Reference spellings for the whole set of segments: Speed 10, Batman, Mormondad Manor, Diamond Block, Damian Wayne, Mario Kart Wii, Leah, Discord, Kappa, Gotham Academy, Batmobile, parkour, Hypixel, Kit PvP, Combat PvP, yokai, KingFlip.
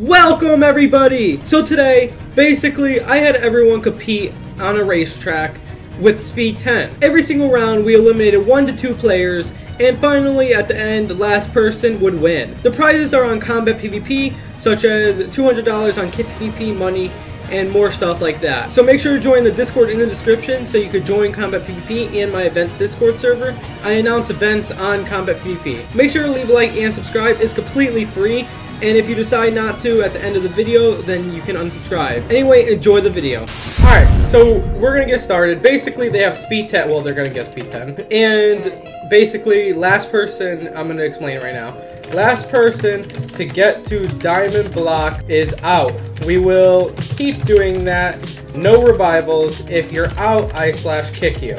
Welcome everybody! So today, basically, I had everyone compete on a racetrack with Speed 10. Every single round, we eliminated 1 to 2 players, and finally, at the end, the last person would win. The prizes are on Combat PvP, such as $200 on Kit PvP money, and more stuff like that. So make sure to join the Discord in the description so you could join Combat PvP and my events Discord server. I announce events on Combat PvP. Make sure to leave a like and subscribe. It's completely free. And if you decide not to at the end of the video, then you can unsubscribe. Anyway, enjoy the video. Alright, so we're gonna get started. Basically, they have Speed 10. Well, they're gonna get Speed 10. And basically, last person, I'm gonna explain it right now. Last person to get to Diamond Block is out. We will keep doing that. No revivals. If you're out, I /kick you.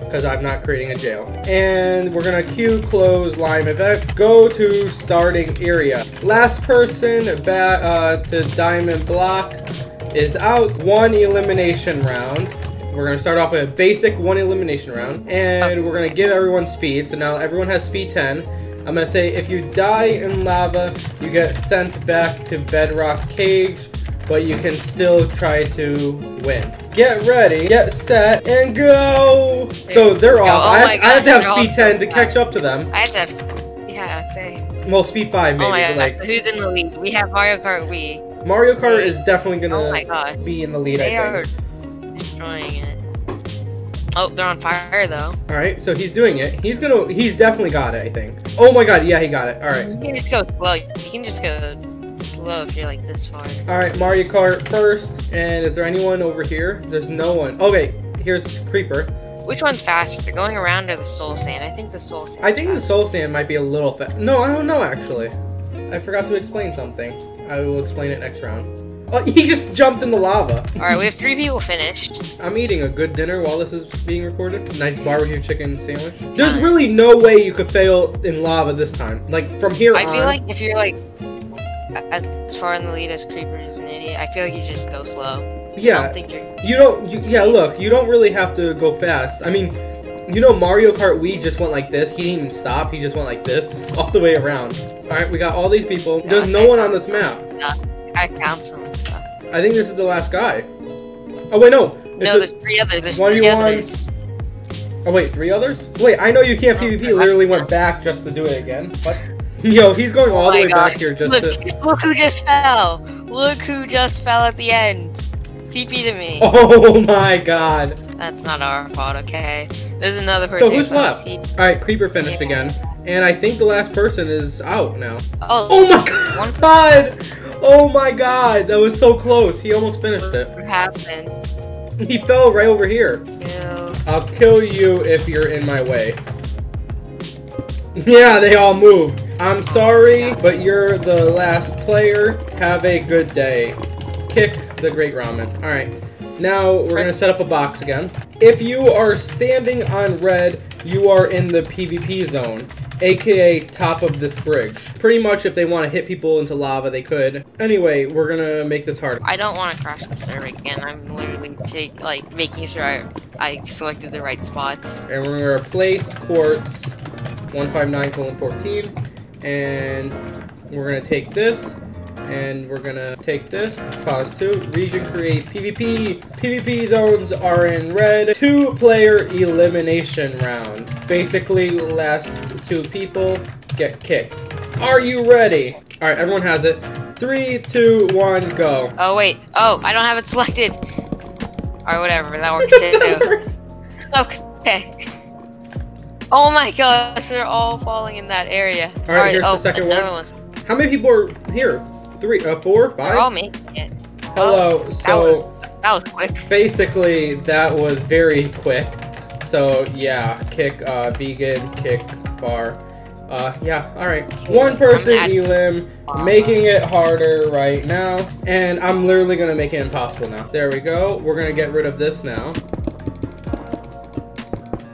Because I'm not creating a jail. And we're gonna queue, close, lime event, go to starting area. Last person back to Diamond Block is out. 1 elimination round. We're gonna start off with a basic 1 elimination round. And we're gonna give everyone speed. So now everyone has speed 10. I'm gonna say if you die in lava, you get sent back to Bedrock Cage, but you can still try to win. Get ready, get set, and go! So they're off. Oh I have to have speed 10 to catch up to them. I have to have, yeah, same. Well, speed 5 maybe. Oh my gosh, like, so who's in the lead? We have Mario Kart Wii. Mario Kart is definitely gonna be in the lead, I think. They are destroying it. Oh, they're on fire though. Alright, so he's doing it. He's definitely got it, I think. Oh my god, yeah, he got it, alright. You can just go slow, you can just go slow if you're like this far. Alright, Mario Kart first. And is there anyone over here? There's no one. Okay, here's Creeper. Which one's faster, going around or the Soul Sand? I think the Soul Sand. I think the Soul Sand might be a little fast. No, I don't know actually. I forgot to explain something. I will explain it next round. Oh, he just jumped in the lava. Alright, we have 3 people finished. I'm eating a good dinner while this is being recorded. Nice barbecue chicken sandwich. There's really no way you could fail in lava this time. Like, from here on. I feel like if you're like as far in the lead as Creeper is an idiot, I feel like you just go slow. Yeah, I don't think yeah, look, you don't really have to go fast. I mean, you know, Mario Kart Wii just went like this. He didn't even stop. He just went like this all the way around. All right, we got all these people. There's no one on this map. I found some stuff. I think this is the last guy. Oh wait, no. No, there's 3 others. There's 3 others. Oh wait, 3 others? Wait, I know you can't PvP. Literally went back just to do it again. What? Yo, he's going all the way back here just to... Look who just fell! Look who just fell at the end! TP to me! Oh my god! That's not our fault, okay? There's another person. So who's left? Alright, Creeper finished again. And I think the last person is out now. Oh, my god! Oh my god! That was so close! He almost finished it. What happened? He fell right over here. Ew. I'll kill you if you're in my way. Yeah, they all moved. I'm sorry, but you're the last player. Have a good day. Kick the great ramen. Alright, now we're going to set up a box again. If you are standing on red, you are in the PvP zone, aka top of this bridge. Pretty much if they want to hit people into lava, they could. Anyway, we're going to make this harder. I don't want to crash the server again. I'm literally like making sure I selected the right spots. And we're going to replace quartz. 159:14, and we're gonna take this, and we're gonna take this. Pause 2. Region create PvP. PvP zones are in red. 2-player elimination round. Basically, last 2 people get kicked. Are you ready? All right, everyone has it. 3, 2, 1, go. Oh wait. Oh, I don't have it selected. Or whatever. That works too. Okay. Oh my gosh, they're all falling in that area. All right, here's the second one. How many people are here? 3, 4, 5? They're all making it. Hello, so... That was quick. Basically, that was very quick. So, yeah, kick vegan, kick bar. Yeah, all right. 1 person elim, making it harder right now. And I'm literally going to make it impossible now. There we go. We're going to get rid of this now.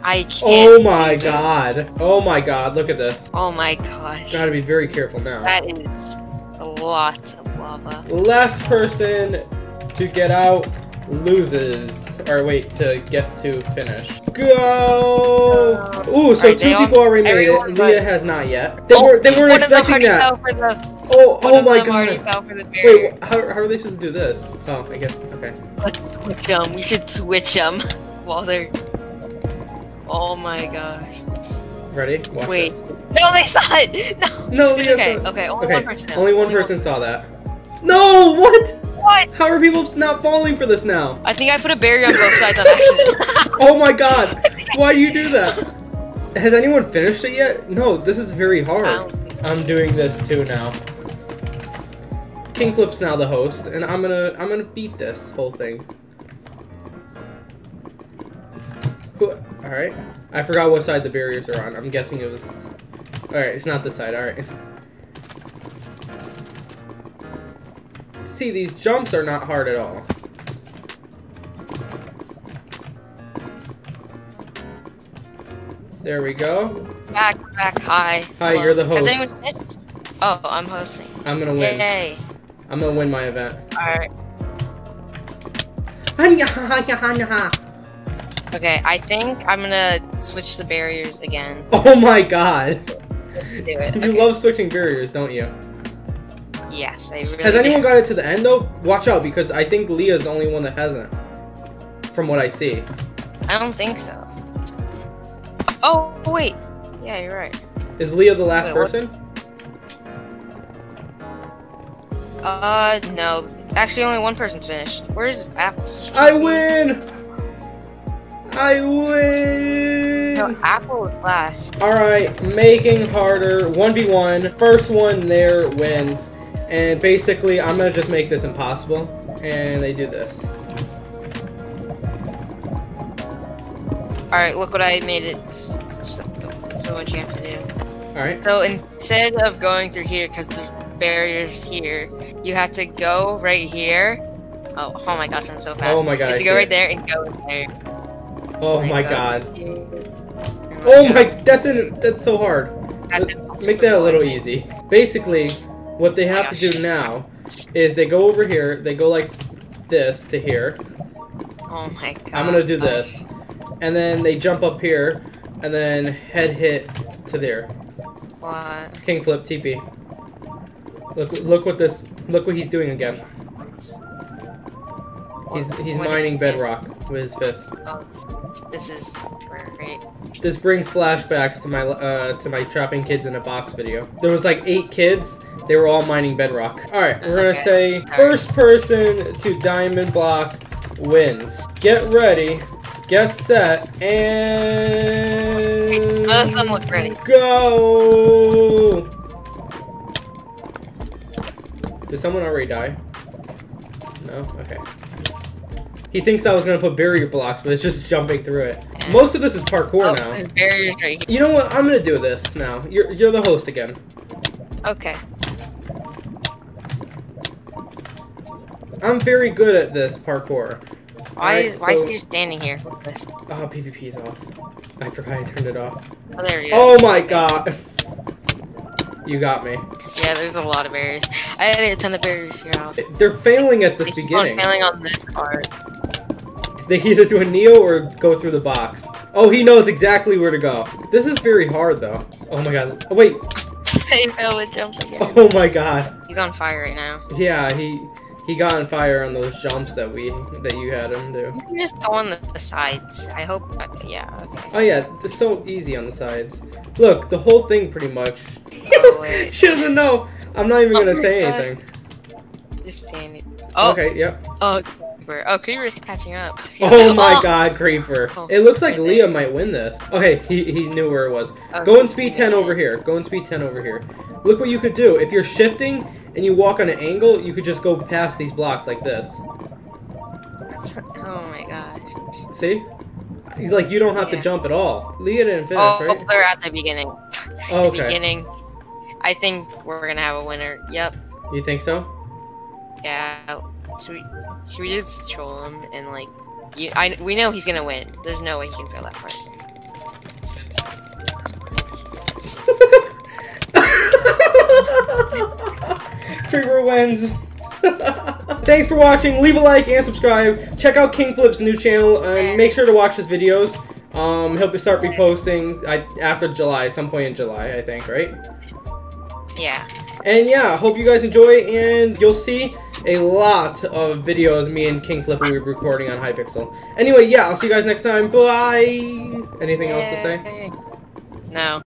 I can't. Oh my god. Oh my god, look at this. Oh my gosh. Gotta be very careful now. That is a lot of lava. Last person to get out loses. Or wait, to get to finish. Go! Ooh, so right, 2 people already made it. Leah has not yet. They weren't expecting that. Oh, oh my god. Wait, how are they supposed to do this? Oh, I guess, okay. Let's switch them. We should switch them while they're... Oh my gosh. Ready? Watch wait. This. No, they saw it! No! No, Leo okay, saw it. Okay, only okay. one person knows. Only one person saw that. No! What? What? How are people not falling for this now? I think I put a barrier on both sides on accident. Oh my god! Why do you do that? Has anyone finished it yet? No, this is very hard. I'm doing this too now. KingFlip's now the host, and I'm gonna beat this whole thing. Alright. I forgot what side the barriers are on. I'm guessing it was... Alright, it's not this side. Alright. See, these jumps are not hard at all. There we go. Back, hi. Hi, hello. You're the host. Has anyone finished? Oh, I'm hosting. I'm gonna win. Yay. I'm gonna win my event. Alright. Okay, I think I'm gonna switch the barriers again. Oh my god. Let's do it. You love switching barriers, don't you? Yes, I really do. Has anyone got it to the end though? Watch out, because I think Leah's the only one that hasn't. From what I see. I don't think so. Oh, wait. Yeah, you're right. Is Leah the last person? What? No. Actually, only one person's finished. Where's Apple's? I win! I win! No, Apple is last. Alright, making harder. 1v1. First one there wins. And basically, I'm gonna just make this impossible. And they do this. Alright, look what I made it. So what you have to do. Alright. So instead of going through here, because the barrier's here, you have to go right here. Oh my gosh, I'm so fast. Oh my god. You have to go right there and go in there. Oh my god. Oh my, that's so hard. Make that a little easy. Basically, what they have to do now is they go over here, they go like this to here. Oh my god. I'm gonna do this. And then they jump up here, and then head hit to there. What? KingFlip TP. Look what this, look what he's doing again. He's mining bedrock with his fist. This is great. This brings flashbacks to my trapping kids in a box video. There was like 8 kids. They were all mining bedrock. All right, we're gonna say first person to Diamond Block wins. Get ready, get set, and wait, I'm not ready. Go. Did someone already die? No. Okay. He thinks I was gonna put barrier blocks, but it's just jumping through it. Most of this is parkour now. There's barriers right here. You know what? I'm gonna do this now. You're the host again. Okay. I'm very good at this parkour. Why is he standing here with this? Oh, PvP's off. I forgot I turned it off. Oh, there you go. Oh my god. You got me. Yeah, there's a lot of barriers. I had a ton of barriers here. They're failing at this beginning. They're failing on this part. They either do a Neo or go through the box. Oh, he knows exactly where to go. This is very hard, though. Oh my god. Oh, wait. They fell with jump again. Oh my god. He's on fire right now. Yeah, he got on fire on those jumps that you had him do. You can just go on the sides. I hope. Yeah. Okay. Oh yeah, it's so easy on the sides. Look, the whole thing pretty much. Oh, wait. She doesn't know. I'm not even gonna say anything. Just standing. Oh. Okay. Yep. Oh. Oh, Creeper's catching up. Oh my god, Creeper. Oh, it looks like Leah might win this. Okay, he knew where it was. Okay, go and speed 10 over here. Go and speed 10 over here. Look what you could do. If you're shifting and you walk on an angle, you could just go past these blocks like this. Oh my gosh. See? He's like, you don't have to jump at all. Leah didn't finish, right? Oh, they're at the beginning. Okay. The beginning. I think we're gonna have a winner. Yep. You think so? Yeah. Should we just troll him and like, we know he's gonna win. There's no way he can fail that part. Trigger wins. Thanks for watching. Leave a like and subscribe. Check out KingFlip's new channel and make sure to watch his videos. He'll start reposting after July, some point in July, I think, right? Yeah. And yeah, I hope you guys enjoy, and you'll see a lot of videos me and KingFlip were recording on Hypixel. Anyway, yeah, I'll see you guys next time. Bye! Anything else to say? No.